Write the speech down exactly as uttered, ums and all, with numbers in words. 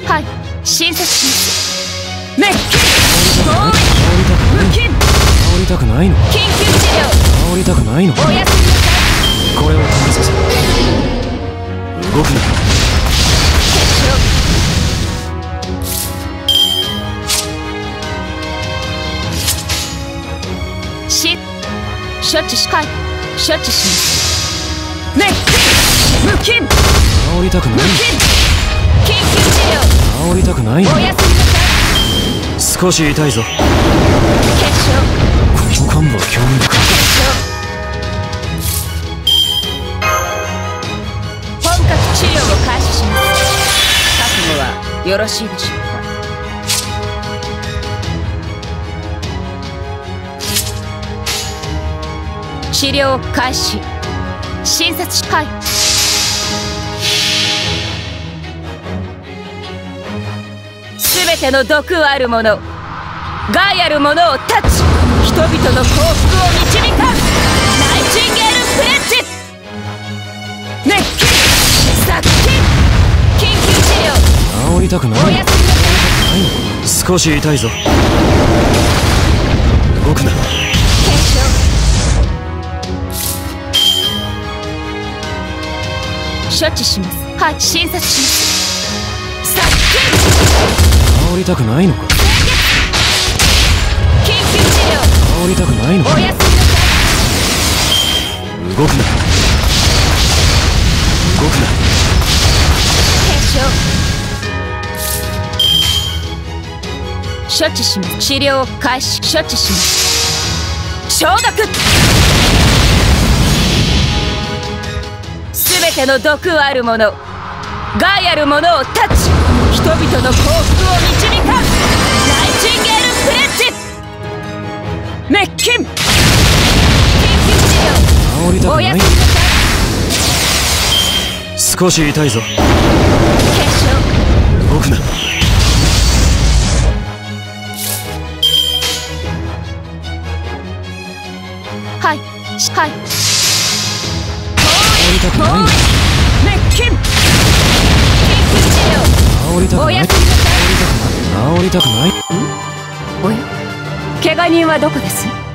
はい、診察します。メッキー治りたくないの？緊急治療。治りたくないの？おやすみなさい。これを試させる。動くな。し、処置しかい。処置します。メッキー無菌。治りたくない。緊急治療。治りたくないの？おやすみなさい。少し痛いぞ。この幹部は興味深い。本格治療を開始します。覚悟はよろしいでしょうか？治療開始。診察し開始。全ての毒あるもの、害あるものを断ち、人々の幸福を導かんナイチンゲール・プレッジ。熱気殺菌。緊急治療。治りたくない。おやすみなさい。少し痛いぞ。動くな。処置します。はい、診察します。殺菌。治りたくないのか？緊急治療。治りたくないのか？おやすみなさい。動くな。動くな。検証。処置します。治療開始。処置します。消毒。すべての毒あるもの、害あるものを断ち、人々の幸福を導かんナイチンゲール・プレッジ。滅菌。緊急治療。治りたくない。おやすみなさい。少し痛いぞ。検証。動くな。はい、はい。治りたくない。滅菌。治りたくない。おやすみなさい。治りたくない。ん？おや？怪我人はどこです？